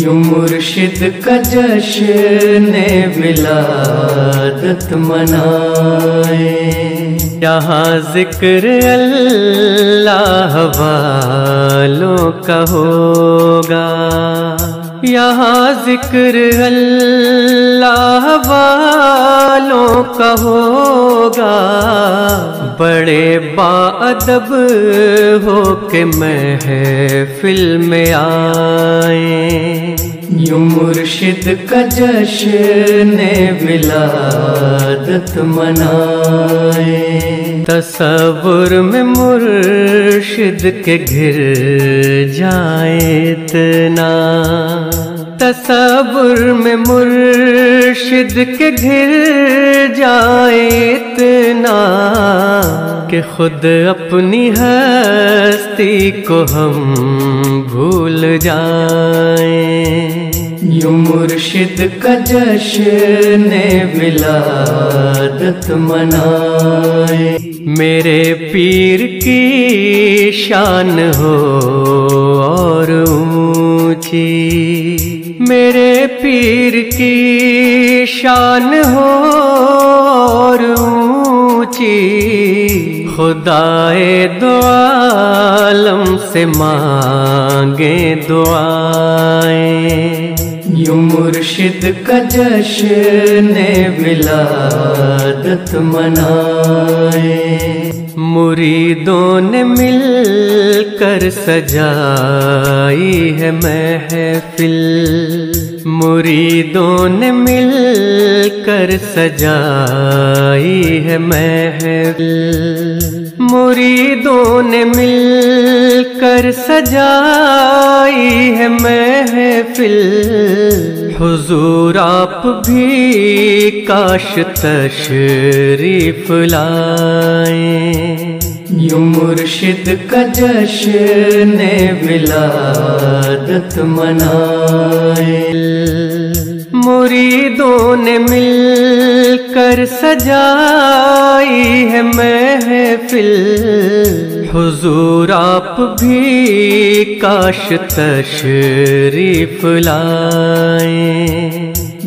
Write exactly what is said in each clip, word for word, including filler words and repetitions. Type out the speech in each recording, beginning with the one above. यूं मुर्शिद का जश्ने विलादत मनाए, यहाँ जिक्र अल्लाह वालों का होगा, यहाँ जिक्र अल्लाह वालों का होगा। बड़े बाअदब हो के महफिल में आए, यूं मुर्शिद का जश्ने विलादत मनाए। तसव्वुर में मुर्शिद के घिर जाए इतना, तसव्वुर में मुर्शिद के घिर जाए इतना, कि खुद अपनी हस्ती को हम भूल जाएं। यूं मुर्शिद का जश्ने विलादत मनाए। मेरे पीर की शान हो और ऊंची, मेरे पीर की शान हो और ऊंची, खुदाए दो आलम से मांगे दुआएं। यूं मुर्शिद का जश्ने विलादत मनाए। मुरीदों ने मिलकर सजाई है महफिल, मुरीदों ने मिलकर सजाई है महफिल, मुरीदों ने मिलकर सजाई है महफिल। हुजूर आप भी काश तशरीफ लाएं। यूं मुर्शिद का जश्ने विलादत मनाए। मुरीदों ने मिलकर सजाई है महफिल, हुजूर आप भी काश तशरीफ लाएं।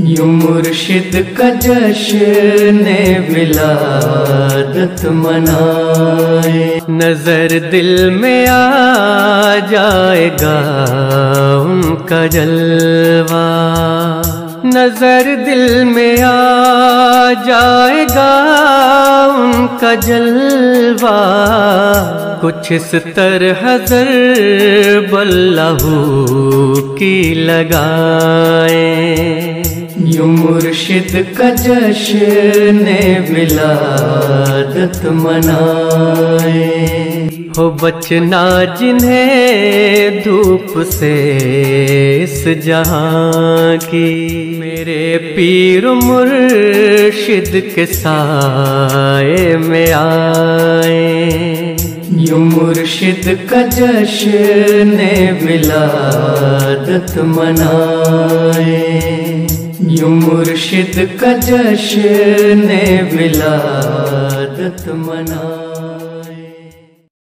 यूं मुर्शिद का जश्ने विलादत मनाए। नजर दिल में आ जाएगा उनका जलवा, नजर दिल में आ जाएगा उनका जलवा। कुछ इस तरह ज़रबल्लाहू की लगाए। यूं मुर्शिद का जश्ने विलादत मनाए। हो बचना जिन्हें धूप से इस जहां की, मेरे पीर मुर्शिद के साए में आए। यूं मुर्शिद का जश्ने विलादत मनाए। यूं मुर्शिद का जश्ने विलादत मनाए।